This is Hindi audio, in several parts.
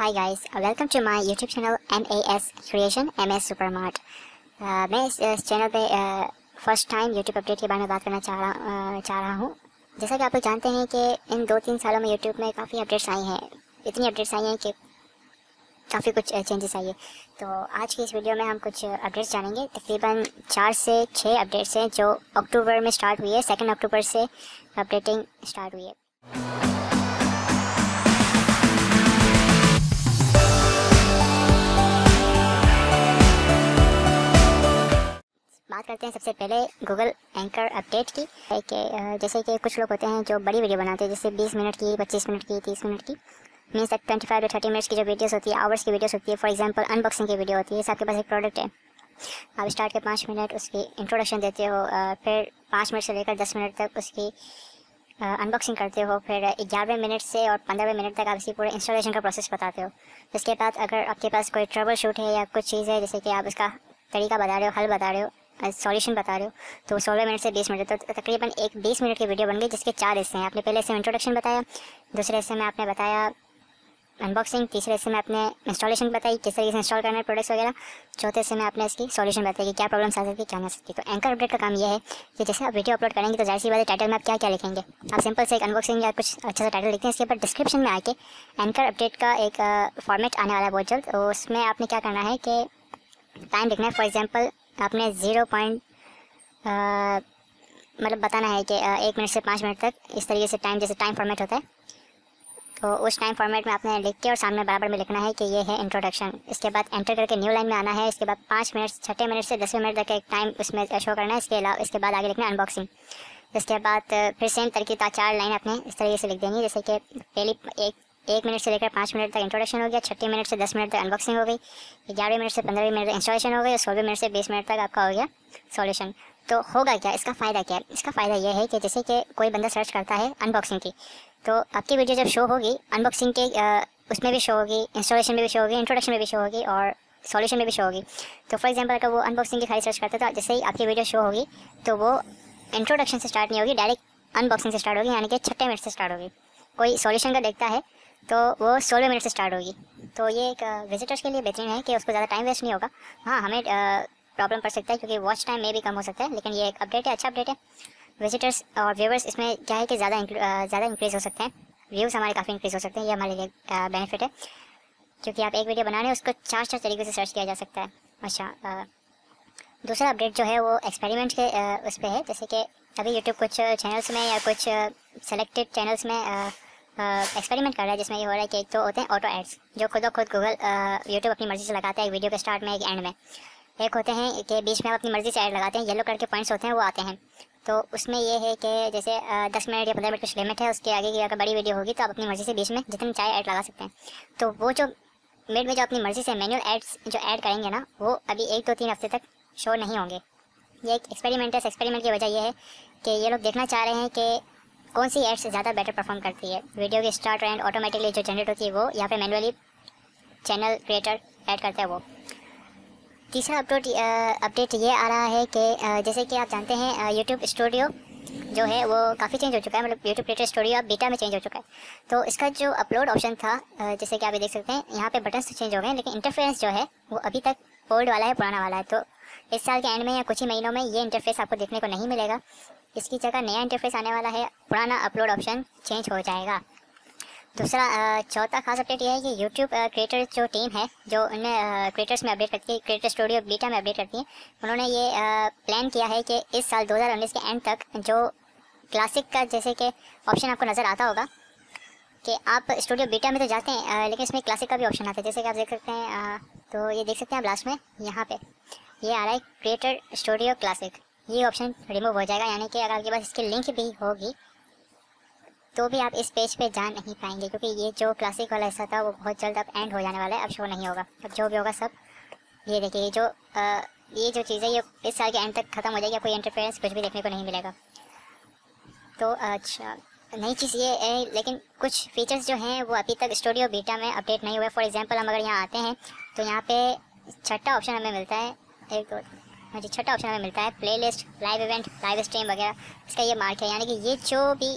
Hi guys, welcome to my YouTube channel MAS Creation MS Supermart. मैं इस चैनल पे फर्स्ट टाइम YouTube अपडेट के बारे में बात करना चाह रहा हूँ. जैसा कि आप लोग जानते हैं कि इन 2-3 सालों में YouTube में काफ़ी अपडेट्स आई हैं. इतनी अपडेट्स आई हैं कि काफ़ी कुछ चेंजेस आई है. तो आज की इस वीडियो में हम कुछ अपडेट्स जानेंगे. तकरीबन 4 से 6 अपडेट्स हैं जो अक्टूबर में स्टार्ट हुई है. 2 अक्टूबर से अपडेटिंग स्टार्ट हुई है. बात करते हैं सबसे पहले गूगल एंकर अपडेट की. जैसे कि कुछ लोग होते हैं जो बड़ी वीडियो बनाते हैं, जैसे 20 मिनट की, 25 मिनट की, 30 मिनट की, मीन्स दैट 25 से 30 मिनट्स की जो वीडियोस होती है, आवर्स की वीडियोस होती है. फॉर एग्जांपल अनबॉक्सिंग की वीडियो होती है. आपके पास एक प्रोडक्ट है, आप स्टार्ट के 5 मिनट उसकी इंट्रोडक्शन देते हो, फिर 5 मिनट से लेकर 10 मिनट तक उसकी अनबॉक्सिंग करते हो, फिर 11वें मिनट से और 15वें मिनट तक आप इसी पूरे इंस्टॉलेशन का प्रोसेस बताते हो. इसके बाद अगर आपके पास कोई ट्रबल शूट है या कुछ चीज़ है, जैसे कि आप इसका तरीका बता रहे हो, हल बता रहे हो, सॉल्यूशन बता रहे हो, तो 16 मिनट से 20 मिनट तक तकरीबन एक 20 मिनट की वीडियो बन गई जिसके 4 हिस्से हैं. आपने पहले हिस्से में इंट्रोडक्शन बताया, दूसरे हिस्से में आपने बताया अनबॉक्सिंग, तीसरे हिस्से में आपने इंस्टॉलेशन बताई, किस तरीके से इंस्टॉल करना है प्रोडक्ट्स वगैरह, चौथे हिस्से में आपने इसकी सॉल्यूशन बताई कि क्या प्रॉब्लम्स आ सकती, क्या ना सकती. तो एंकर अपडेट का काम यह है कि जैसे आप वीडियो अपलोड करेंगे तो जाहिर सी बात है टाइटल में आप क्या क्या लिखेंगे. आप सिंपल से एक अनबॉक्सिंग या कुछ अच्छा सा टाइटल लिखते हैं. इसके बाद डिस्क्रिप्शन में आके एंकर अपडेट का एक फॉर्मेट आने वाला है बहुत जल्द. उसमें आपने क्या करना है कि टाइम लिखना है. फॉर एग्जाम्पल आपने 0. मतलब बताना है कि 1 मिनट से 5 मिनट तक, इस तरीके से टाइम, जैसे टाइम फॉर्मेट होता है, तो उस टाइम फॉर्मेट में आपने लिख के और सामने बराबर में लिखना है कि ये है इंट्रोडक्शन. इसके बाद एंटर करके न्यू लाइन में आना है. इसके बाद 5 मिनट, 6 मिनट से 10 मिनट तक एक टाइम उसमें शो करना है. इसके अलावा इसके बाद आगे लिखना है अनबॉक्सिंग. इसके बाद फिर सेम तरीके 4 लाइन आपने इस तरीके से लिख देंगी. जैसे कि पहली 1 मिनट से लेकर 5 मिनट तक इंट्रोडक्शन हो गया, 6 मिनट से 10 मिनट तक अनबॉक्सिंग हो गई, 11 मिनट से 15 मिनट तक इंस्टॉलेशन हो गई और 16 मिनट से 20 मिनट तक आपका हो गया सॉल्यूशन. तो होगा क्या, इसका फ़ायदा क्या है? इसका फ़ायदा यह है कि जैसे कि कोई बंदा सर्च करता है अनबॉक्सिंग की, तो आपकी वीडियो जब शो होगी अनबॉक्सिंग के उसमें भी शो होगी, इंस्टॉलेशन में भी शो होगी, इंट्रोडक्शन में भी शो होगी और सॉल्यूशन में भी शो होगी. तो फॉर एग्जाम्पल अगर वो अनबॉक्सिंग की खाली सर्च करता है तो जैसे ही आपकी वीडियो शो होगी तो वो इंट्रोडक्शन से स्टार्ट नहीं होगी, डायरेक्ट अनबॉक्सिंग से स्टार्ट होगी, यानी कि 6 मिनट से स्टार्ट होगी. कोई सॉल्यूशन का देखता है तो वो 16 मिनट से स्टार्ट होगी. तो ये एक विजिटर्स के लिए बेहतरीन है कि उसको ज़्यादा टाइम वेस्ट नहीं होगा. हाँ, हमें प्रॉब्लम पड़ सकता है क्योंकि वॉच टाइम में भी कम हो सकता है, लेकिन ये एक अपडेट है, अच्छा अपडेट है. विजिटर्स और व्यूवर्स इसमें क्या है कि ज़्यादा इंक्रीज़ हो सकते हैं, व्यूज़ हमारे काफ़ी इंक्रीज़ हो सकते हैं. ये हमारे लिए बेनिफिट है क्योंकि आप एक वीडियो बना रहे हैं उसको 4-4 तरीके से सर्च किया जा सकता है. अच्छा, दूसरा अपडेट जो है वो एक्सपेरिमेंट के उस पर है. जैसे कि अभी यूट्यूब कुछ चैनल्स में या कुछ सेलेक्टेड चैनल्स में एक्सपेरिमेंट कर रहा है, जिसमें ये हो रहा है कि तो होते हैं ऑटो एड्स जो खुद गूगल यूट्यूब अपनी मर्ज़ी से लगाता है, एक वीडियो के स्टार्ट में, एक एंड में. एक होते हैं कि बीच में आप अपनी मर्ज़ी से ऐड लगाते हैं, येलो कलर के पॉइंट्स होते हैं वो आते हैं. तो उसमें ये है कि जैसे 10 मिनट या 15 मिनट कुछ लिमिट है, उसके आगे की अगर बड़ी वीडियो होगी तो आप अपनी मर्ज़ी से बीच में जितनी चाहे ऐड लगा सकते हैं. तो वो जो मिड में जो अपनी मर्ज़ी से मैनुअल एड्स जो ऐड करेंगे ना, वो अभी 1-2-3 हफ्ते तक शो नहीं होंगे. ये एक एक्सपेरिमेंट है. इस एक्सपेरिमेंट की वजह यह है कि ये लोग देखना चाह रहे हैं कि कौन सी एड्स ज़्यादा बेटर परफॉर्म करती है. वीडियो की स्टार्ट एंड ऑटोमेटिकली जो जनरेट होती है वो, या फिर मैनुअली चैनल क्रिएटर ऐड करता है वो. तीसरा अपडेट ये आ रहा है कि जैसे कि आप जानते हैं यूट्यूब स्टूडियो जो है वो काफ़ी चेंज हो चुका है. मतलब यूट्यूब क्रिएटर स्टूडियो अब बीटा में चेंज हो चुका है. तो इसका जो अपलोड ऑप्शन था, जैसे कि आप देख सकते हैं यहाँ पे बटन्स तो चेंज हो गए, लेकिन इंटरफेरेंस जो है वो अभी तक ओल्ड वाला है, पुराना वाला है. तो इस साल के एंड में या कुछ ही महीनों में ये इंटरफेस आपको देखने को नहीं मिलेगा. इसकी जगह नया इंटरफेस आने वाला है, पुराना अपलोड ऑप्शन चेंज हो जाएगा. दूसरा चौथा खास अपडेट यह है कि यूट्यूब क्रिएटर जो टीम है जो उन्हें क्रिएटर्स में अपडेट करती है, क्रिएटर स्टूडियो बीटा में अपडेट करती है, उन्होंने ये प्लान किया है कि इस साल 2019 के एंड तक जो क्लासिक का जैसे कि ऑप्शन आपको नज़र आता होगा कि आप स्टूडियो बीटा में तो जाते हैं लेकिन इसमें क्लासिक का भी ऑप्शन आता है. जैसे कि आप देख सकते हैं, तो ये देख सकते हैं आप लास्ट में यहाँ पर ये आ रहा है क्रिएटर स्टूडियो क्लासिक. ये ऑप्शन रिमूव हो जाएगा, यानी कि अगर आपके पास इसकी लिंक भी होगी तो भी आप इस पेज पे जा नहीं पाएंगे क्योंकि ये जो क्लासिक वाला हिस्सा था वो बहुत जल्द अब एंड हो जाने वाला है, अब शो नहीं होगा. अब जो भी होगा सब ये देखिए जो ये जो चीज़ है ये इस साल के एंड तक ख़त्म हो जाएगी. कोई इंटरफेरेंस कुछ भी देखने को नहीं मिलेगा. तो अच्छा, नई चीज़ ये है, लेकिन कुछ फीचर्स जो हैं वो अभी तक स्टूडियो बीटा में अपडेट नहीं हुए. फॉर एग्जाम्पल हम अगर यहाँ आते हैं तो यहाँ पर छठा ऑप्शन हमें मिलता है, छठा ऑप्शन हमें मिलता है playlist, live event, live stream वगैरह. इसका ये मार्क है, यानी कि ये जो भी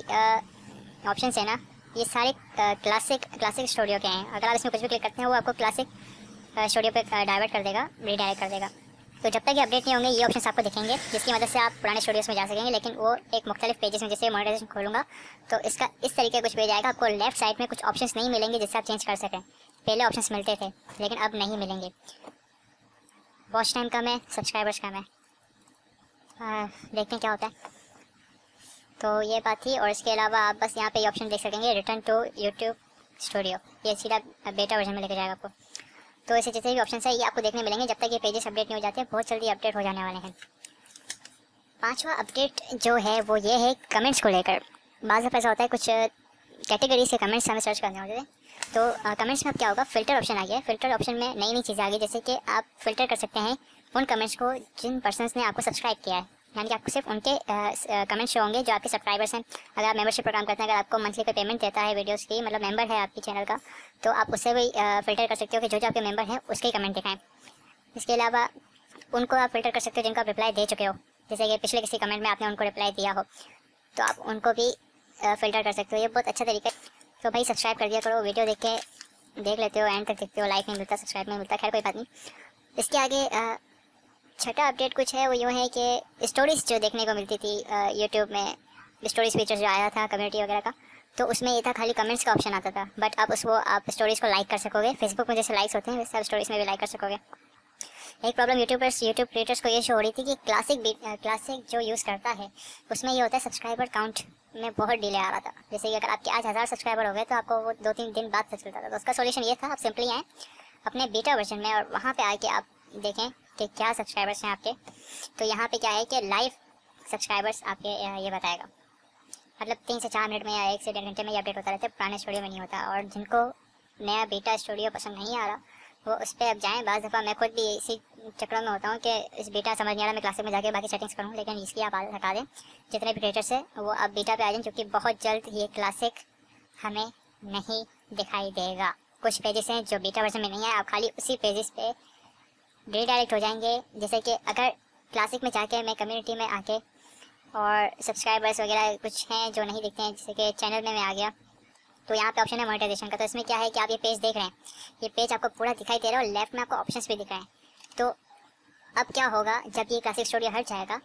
ऑप्शंस है ना ये सारे क्लासिक स्टूडियो के हैं। अगर आप इसमें कुछ भी क्लिक करते हैं वो आपको क्लासिक स्टूडियो पे डाइवर्ट कर देगा, रीडायरेक्ट कर देगा। तो जब तक ये अपडेट नहीं होंगे ये ऑप्शन आपको दिखेंगे, जिसकी मदद से आप पुराने स्टूडियोज़ में जा सकेंगे। लेकिन वो एक मुख्तलिफ पेजेस में, जैसे मोनेटाइजेशन खोलूँगा तो इसका इस तरीके कुछ पेज आएगा, आपको लेफ्ट साइड में कुछ ऑप्शंस नहीं मिलेंगे जिससे आप चेंज कर सकें। पहले ऑप्शंस मिलते थे लेकिन अब नहीं मिलेंगे। वॉच टाइम कम है, सब्सक्राइबर्स कम है, देखते हैं क्या होता है। तो ये बात थी। और इसके अलावा आप बस यहाँ पे ये ऑप्शन देख सकेंगे, रिटर्न टू यूट्यूब स्टूडियो, ये सीधा बेटा वर्जन में लेके जाएगा आपको। तो ऐसे जितने भी ऑप्शन है ये आपको देखने मिलेंगे जब तक ये पेजेस अपडेट नहीं हो जाते। बहुत जल्दी अपडेट हो जाने वाले हैं। पांचवा अपडेट जो है वो ये है कमेंट्स को लेकर। बाद में ऐसा होता है कुछ कैटेगरी से कमेंट्स हमें सर्च करने होते हैं, तो कमेंट्स में अब क्या होगा, फ़िल्टर ऑप्शन आ गया है। फ़िल्टर ऑप्शन में नई नई चीज़ें आ गई, जैसे कि आप फ़िल्टर कर सकते हैं उन कमेंट्स को जिन पर्सनस ने आपको सब्सक्राइब किया है, यानी कि आपको सिर्फ उनके कमेंट शो होंगे जो आपके सब्सक्राइबर्स हैं। अगर आप मेंबरशिप प्रोग्राम करते हैं, अगर आपको मंथली कोई पेमेंट देता है वीडियोस की, मतलब मेंबर है आपके चैनल का, तो आप उससे भी फ़िल्टर कर सकते हो कि जो आपके मेंबर हैं उसके कमेंट दिखाएं। इसके अलावा उनको आप फ़िल्टर कर सकते हो जिनको आप रिप्लाई दे चुके हो, जैसे कि पिछले किसी कमेंट में आपने उनको रिप्लाई दिया हो, तो आप उनको भी फ़िल्टर कर सकते हो। ये बहुत अच्छा तरीका है। तो भाई सब्सक्राइब कर दिया करो, वीडियो देख लेते हो, एंड तक देखते हो, लाइक नहीं मिलता, सब्सक्राइब नहीं मिलता, खैर कोई बात नहीं। इसके आगे छठा अपडेट कुछ है, वो यूँ है कि स्टोरीज़ जो देखने को मिलती थी यूट्यूब में, स्टोरीज फीचर जो आया था कम्युनिटी वगैरह का, तो उसमें ये था खाली कमेंट्स का ऑप्शन आता था, बट अब उसको आप स्टोरीज़ को लाइक कर सकोगे। फेसबुक में जैसे लाइक्स होते हैं वैसे आप स्टोरीज़ में भी लाइक कर सकोगे। एक प्रॉब्लम यूट्यूब क्रिएटर्स को ये शो हो रही थी कि क्लासिक जो यूज़ करता है उसमें ये होता है सब्सक्राइबर काउंट में बहुत डिले आ रहा था। जैसे कि अगर आपके आज 1000 सब्सक्राइबर हो गए तो आपको वो 2-3 दिन बाद पता चलता था। तो उसका सोल्यूशन ये था, आप सिंपली आएँ अपने बीटा वर्जन में और वहाँ पे आके आप देखें कि क्या सब्सक्राइबर्स हैं आपके। तो यहाँ पे क्या है कि लाइव सब्सक्राइबर्स आपके ये बताएगा, मतलब 3 से 4 मिनट में या 1 से 1.5 घंटे में ये अपडेट होता रहता है, पुराने स्टूडियो में नहीं होता। और जिनको नया बीटा स्टूडियो पसंद नहीं आ रहा वो उस पर अब जाएँ। बाज़ दफ़ा मैं खुद भी इसी चक्करों में होता हूँ कि इस बीटा समझ नहीं आ रहा, मैं क्लासिक में जाके बाकी सेटिंग्स करूँ, लेकिन इसकी आप आदत हटा दें। जितने भी क्रिएटर्स हैं वो अब बीटा पे आ जाएँ, क्योंकि बहुत जल्द ये क्लासिक हमें नहीं दिखाई देगा। कुछ पेजेस हैं जो बीटा वर्जन में नहीं आए, आप खाली उसी पेजेस पे रीडायरेक्ट हो जाएंगे। जैसे कि अगर क्लासिक में जाके मैं कम्युनिटी में आके और सब्सक्राइबर्स वगैरह कुछ हैं जो नहीं दिखते हैं, जैसे कि चैनल में मैं आ गया तो यहाँ पे ऑप्शन है मोनेटाइजेशन का। तो इसमें क्या है कि आप ये पेज देख रहे हैं, ये पेज आपको पूरा दिखाई दे रहा है और लेफ्ट में आपको ऑप्शंस भी दिख रहे हैं। तो अब क्या होगा, जब ये क्लासिक स्टूडियो हट जाएगा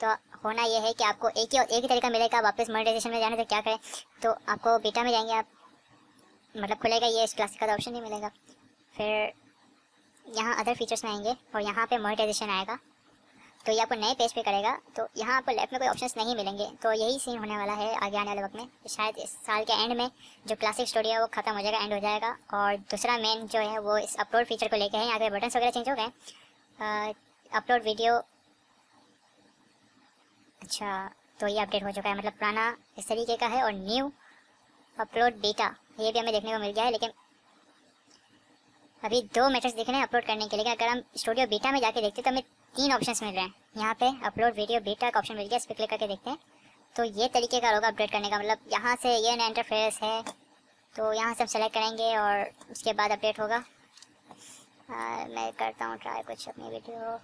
तो होना ये है कि आपको एक ही तरीका मिलेगा वापस मोनेटाइजेशन में जाने। तो क्या करें, तो आपको बीटा में जाएंगे आप, मतलब खुलेगा ये, इस क्लासिक का ऑप्शन नहीं मिलेगा। फिर यहाँ अदर फीचर्स में आएंगे और यहाँ पर मोनेटाइजेशन आएगा, तो ये आपको नए पेज पे करेगा। तो यहाँ आपको लेफ्ट में कोई ऑप्शंस नहीं मिलेंगे। तो यही सीन होने वाला है आगे आने वाले वक्त में। शायद इस साल के एंड में जो क्लासिक स्टूडियो है वो ख़त्म हो जाएगा, एंड हो जाएगा। और दूसरा मेन जो है वो इस अपलोड फीचर को लेके है। यहाँ पे बटन्स वगैरह चेंज हो गए, अपलोड वीडियो, अच्छा तो ये अपडेट हो चुका है, मतलब पुराना इस तरीके का है और न्यू अपलोड बीटा, ये भी हमें देखने को मिल गया है। लेकिन अभी 2 मेथड्स दिख रहे हैं अपलोड करने के लिए। अगर हम स्टूडियो बीटा में जाके देखते तो हमें 3 ऑप्शंस मिल रहे हैं। यहाँ पे अपलोड वीडियो बीटा का ऑप्शन मिल गया, इस पर क्लिक करके देखते हैं। तो ये तरीके का होगा अपडेट करने का, मतलब यहाँ से ये नया इंटरफेस है, तो यहाँ से हम सेलेक्ट करेंगे और उसके बाद अपडेट होगा। मैं करता हूँ ट्राई कुछ अपनी वीडियो,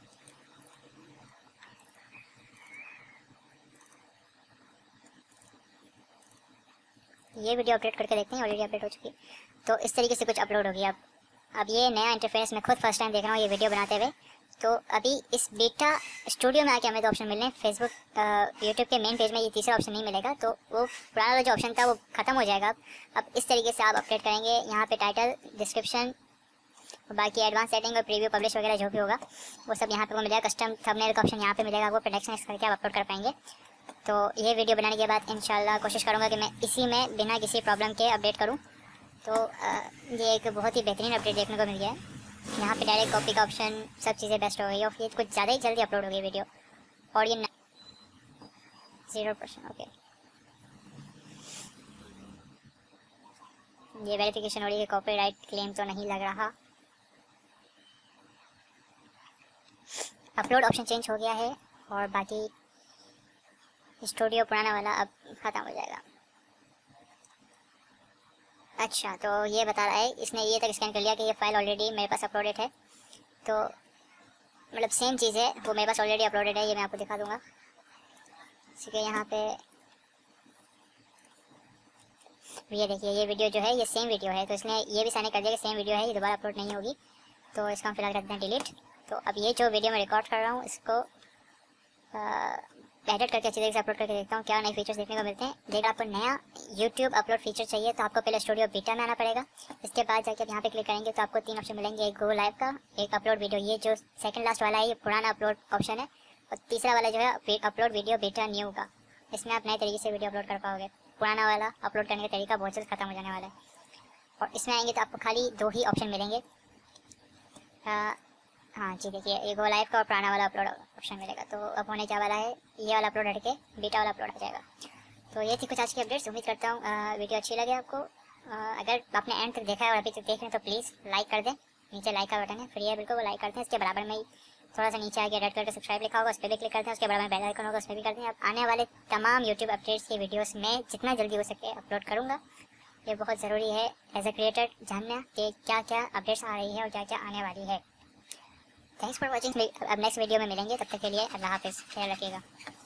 ये वीडियो अपडेट करके देखते हैं, ऑलरेडी अपडेट हो चुकी। तो इस तरीके से कुछ अपलोड होगी। अब ये नया इंटरफेस मैं खुद फर्स्ट टाइम देख रहा हूँ ये वीडियो बनाते हुए। तो अभी इस बीटा स्टूडियो में आके हमें 2 ऑप्शन मिल रहे हैं। फेसबुक यूट्यूब के मेन पेज में ये तीसरा ऑप्शन नहीं मिलेगा, तो वो पुराना जो ऑप्शन था वो ख़त्म हो जाएगा। अब इस तरीके से आप अपडेट करेंगे। यहाँ पे टाइटल, डिस्क्रिप्शन, बाकी एडवांस सेटिंग और प्रीव्यू, पब्लिश वगैरह जो भी होगा वो सब यहाँ पे मिल जाएगा। कस्टम थंबनेल का ऑप्शन यहाँ पे मिलेगा, वो प्रोडक्शन करके आप अपलोड कर पाएंगे। तो ये वीडियो बनाने के बाद इंशाल्लाह कोशिश करूँगा कि मैं इसी में बिना किसी प्रॉब्लम के अपडेट करूँ। तो ये एक बहुत ही बेहतरीन अपडेट देखने को मिल गया है। यहाँ पे डायरेक्ट कॉपी का ऑप्शन, सब चीज़ें बेस्ट हो गई। और ये कुछ ज़्यादा ही जल्दी अपलोड हो गई वीडियो, और ये 0% ओके, ये वेरिफिकेशन हो रही है, कॉपीराइट क्लेम तो नहीं लग रहा। अपलोड ऑप्शन चेंज हो गया है और बाकी स्टूडियो पुराना वाला अब ख़त्म हो जाएगा। अच्छा, तो ये बता रहा है इसने ये तक स्कैन कर लिया कि ये फाइल ऑलरेडी मेरे पास अपलोडेड है। तो मतलब सेम चीज़ है, वो मेरे पास ऑलरेडी अपलोडेड है, ये मैं आपको दिखा दूंगा। ठीक है, यहाँ पे ये देखिए ये वीडियो जो है ये सेम वीडियो है, तो इसने ये भी साइन कर दिया कि सेम वीडियो है, ये दोबारा अपलोड नहीं होगी। तो इसका हम फिलहाल रखते हैं डिलीट। तो अब ये जो वीडियो मैं रिकॉर्ड कर रहा हूँ इसको एडिट करके अच्छी तरीके से अपलोड करके देखता हूँ क्या नए फीचर्स देखने को मिलते हैं। अगर आपको नया यूट्यूब अपलोड फीचर चाहिए तो आपको पहले स्टूडियो बीटा में आना पड़ेगा, इसके बाद जाके आप यहाँ पे क्लिक करेंगे तो आपको तीन ऑप्शन मिलेंगे, एक गो लाइव का, एक अपलोड वीडियो, ये जो सेकंड लास्ट वाला है ये पुराना अपलोड ऑप्शन है, और तीसरा वाला जो है अपलोड वीडियो बीटा न्यू का, इसमें आप नए तरीके से वीडियो अपलोड कर पाओगे। पुराना वाला अपलोड करने का तरीका बहुत जल्द खत्म हो जाने वाला है। और इसमें आएंगे तो आपको खाली दो ही ऑप्शन मिलेंगे, हाँ जी देखिए ये गो लाइव का और पुराना वाला अपलोड ऑप्शन मिलेगा। तो अब होने क्या वाला है, ये वाला अपलोड हटके बीटा वाला अपलोड आ जाएगा। तो ये थी कुछ आज की अपडेट्स, उम्मीद करता हूँ वीडियो अच्छी लगे आपको। अगर आपने एंड तक देखा है और अभी तक देख रहे हैं तो प्लीज़ लाइक कर दें, नीचे लाइक का बटन है फ्री है बिल्कुल, वो लाइक करते हैं। इसके बराबर में थोड़ा सा नीचे आगे रेड कलर का सब्सक्राइब लिखा होगा उस पर भी क्लिक करते हैं, उसके बराबर में बेल आइकन होगा उसमें भी करते हैं। आप आने वाले तमाम यूट्यूब अपडेट्स की वीडियोज़ में जितना जल्दी हो सके अपलोड करूँगा, ये बहुत ज़रूरी है एज अ क्रिएटर जानना कि क्या क्या अपडेट्स आ रही है और क्या क्या आने वाली है। थैंक्स फॉर वॉचिंग, अब नेक्स्ट वीडियो में मिलेंगे, तब तक के लिए अल्लाह हाफिज़, ख्याल रखिएगा।